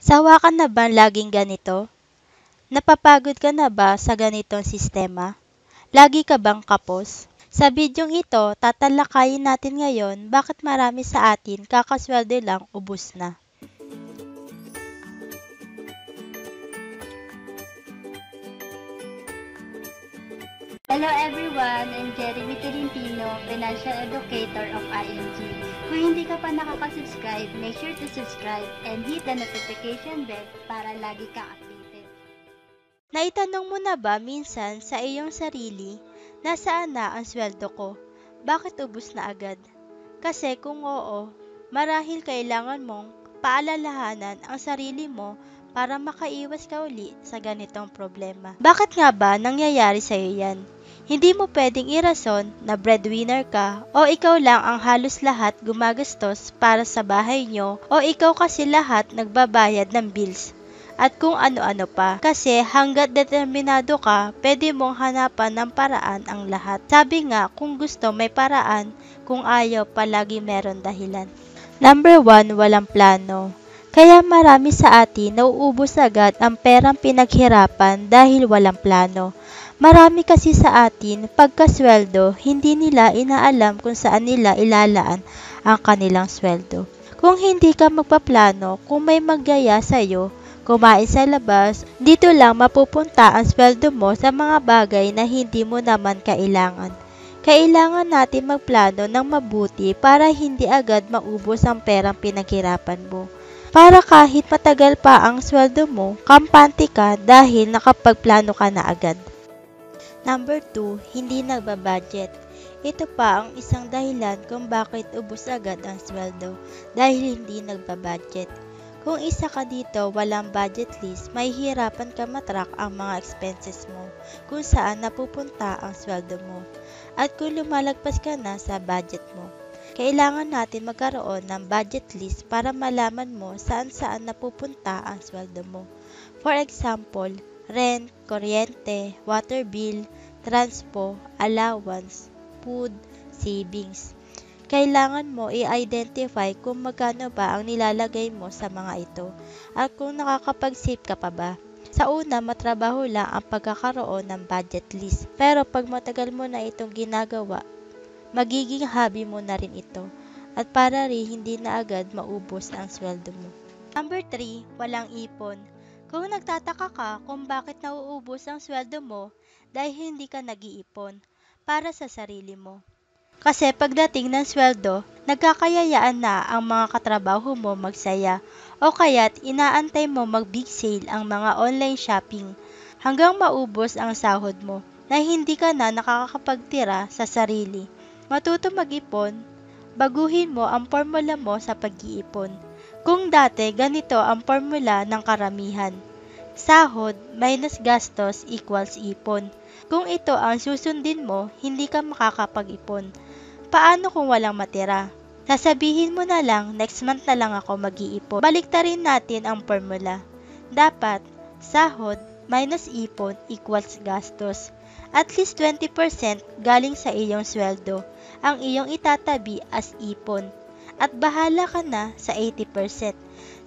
Sawa ka na ba laging ganito? Napapagod ka na ba sa ganitong sistema? Lagi ka bang kapos? Sa bidyong ito, tatalakayin natin ngayon bakit marami sa atin kakasweldo lang ubos na. Hello everyone, I'm Jeremy Tolentino, Financial Educator of IMG. Kung hindi ka pa nakakasubscribe, make sure to subscribe and hit the notification bell para lagi ka updated. Naitanong mo na ba minsan sa iyong sarili, nasaan na ang sweldo ko? Bakit ubos na agad? Kasi kung oo, marahil kailangan mong paalalahanan ang sarili mo para makaiwas ka uli sa ganitong problema. Bakit nga ba nangyayari sa'yo yan? Hindi mo pwedeng irason na breadwinner ka o ikaw lang ang halos lahat gumagastos para sa bahay nyo o ikaw kasi lahat nagbabayad ng bills at kung ano-ano pa. Kasi hanggat determinado ka, pwede mong hanapan ng paraan ang lahat. Sabi nga, kung gusto may paraan, kung ayaw palagi meron dahilan. Number 1, walang plano. Kaya marami sa atin nauubos agad ang perang pinaghirapan dahil walang plano. Marami kasi sa atin pagkasweldo, hindi nila inaalam kung saan nila ilalaan ang kanilang sweldo. Kung hindi ka magpaplano, kung may magyaya sa'yo, kumain sa labas, dito lang mapupunta ang sweldo mo sa mga bagay na hindi mo naman kailangan. Kailangan natin magplano ng mabuti para hindi agad maubos ang perang pinaghirapan mo. Para kahit matagal pa ang sweldo mo, kampante ka dahil nakapagplano ka na agad. Number 2, hindi nagbabudget. Ito pa ang isang dahilan kung bakit ubos agad ang sweldo, dahil hindi nagbabudget. Kung isa ka dito, walang budget list, mahihirapan ka matrack ang mga expenses mo, kung saan napupunta ang sweldo mo, at kung lumalagpas ka na sa budget mo. Kailangan natin magkaroon ng budget list para malaman mo saan-saan napupunta ang sweldo mo. For example, rent, kuryente, water bill, transpo, allowance, food, savings. Kailangan mo i-identify kung magkano ba ang nilalagay mo sa mga ito at kung nakakapag-save ka pa ba. Sa una, matrabaho lang ang pagkakaroon ng budget list. Pero pag matagal mo na itong ginagawa, magiging hobby mo na rin ito at para rin hindi na agad maubos ang sweldo mo. Number 3, walang ipon. Kung nagtataka ka kung bakit nauubos ang sweldo mo dahil hindi ka nag-iipon para sa sarili mo. Kasi pagdating ng sweldo, nagkakayayaan na ang mga katrabaho mo magsaya o kaya't inaantay mo mag-big sale ang mga online shopping hanggang maubos ang sahod mo na hindi ka na nakakapagtira sa sarili. Matuto mag-ipon, baguhin mo ang formula mo sa pag-iipon. Kung dati, ganito ang formula ng karamihan. Sahod minus gastos equals ipon. Kung ito ang susundin mo, hindi ka makakapag-ipon. Paano kung walang matira? Sasabihin mo na lang, next month na lang ako mag-iipon. Baliktarin natin ang formula. Dapat, sahod minus ipon equals gastos. At least 20% galing sa iyong sweldo ang iyong itatabi as ipon at bahala ka na sa 80%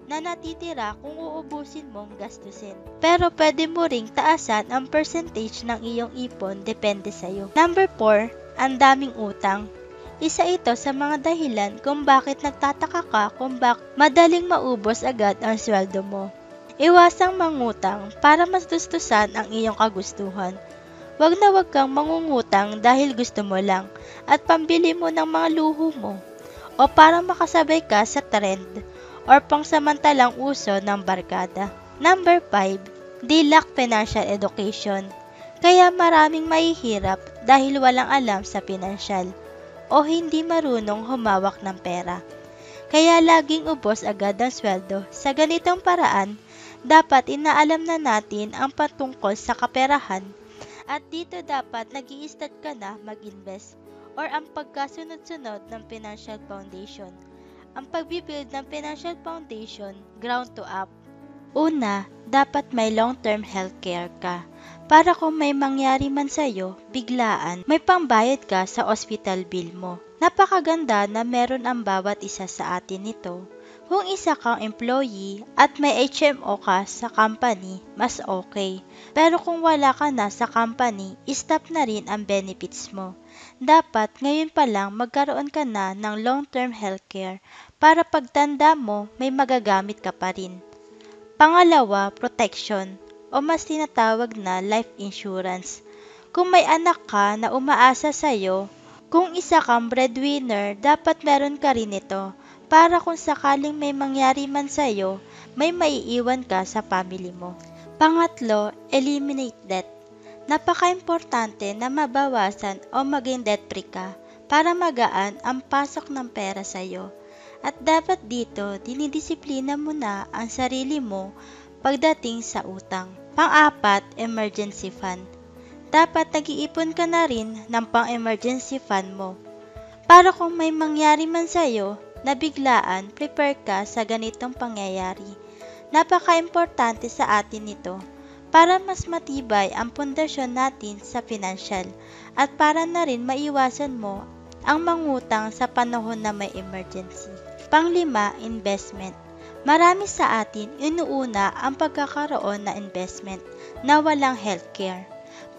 na natitira kung uubusin mong gastusin. Pero pwede mo ring taasan ang percentage ng iyong ipon depende sa iyo. Number 4, ang daming utang. Isa ito sa mga dahilan kung bakit nagtataka ka kung bakit madaling maubos agad ang sweldo mo. Iwasang mangutang para mas tustusan ang iyong kagustuhan. Wag na wag kang mangungutang dahil gusto mo lang at pambili mo ng mga luho mo o para makasabay ka sa trend or pangsamantalang uso ng barkada. Number 5, they lack financial education. Kaya maraming mahihirap dahil walang alam sa pinansyal o hindi marunong humawak ng pera. Kaya laging ubos agad ang sweldo. Sa ganitong paraan, dapat inaalam na natin ang patungkol sa kaperahan. At dito dapat nag-i-start ka na mag-invest or ang pagkasunod-sunod ng financial foundation. Ang pagbibuild ng financial foundation, ground to up. Una, dapat may long-term healthcare ka para kung may mangyari man sa'yo, biglaan, may pambayad ka sa hospital bill mo. Napakaganda na meron ang bawat isa sa atin nito. Kung isa kang employee at may HMO ka sa company, mas okay. Pero kung wala ka na sa company, stop na rin ang benefits mo. Dapat ngayon pa lang magkaroon ka na ng long-term healthcare para pagtanda mo may magagamit ka pa rin. Pangalawa, protection o mas tinatawag na life insurance. Kung may anak ka na umaasa sa'yo, kung isa kang breadwinner, dapat meron ka rin ito para kung sakaling may mangyari man sa'yo, may maiiwan ka sa family mo. Pangatlo, eliminate debt. Napaka-importante na mabawasan o maging debt-free ka para magaan ang pasok ng pera sa'yo. At dapat dito, dinidisiplina mo na ang sarili mo pagdating sa utang. Pang-apat, emergency fund. Dapat nag-iipon ka na rin ng pang-emergency fund mo. Para kung may mangyari man sa'yo, na biglaan, prepare ka sa ganitong pangyayari. Napaka-importante sa atin ito para mas matibay ang pundasyon natin sa financial at para na rin maiwasan mo ang mangutang sa panahon na may emergency. Panglima, investment. Marami sa atin inuuna ang pagkakaroon na investment na walang healthcare.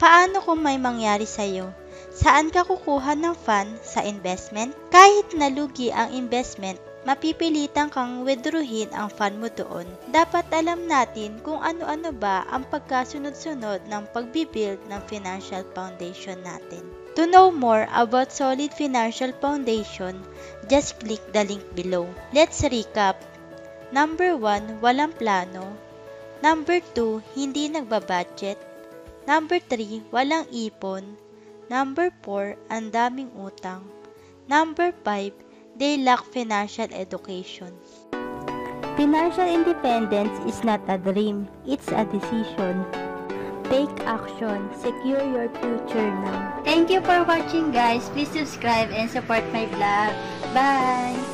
Paano kung may mangyari sa'yo? Saan ka kukuha ng fund sa investment? Kahit nalugi ang investment, mapipilitan kang withdrawin ang fund mo doon. Dapat alam natin kung ano-ano ba ang pagkasunod-sunod ng pagbibuild ng financial foundation natin. To know more about solid financial foundation, just click the link below. Let's recap. Number 1, walang plano. Number 2, hindi nagbabudget. Number 3, walang ipon. Number 4, ang daming utang. Number 5, they lack financial education. Financial independence is not a dream, it's a decision. Take action, secure your future now. Thank you for watching guys. Please subscribe and support my vlog. Bye!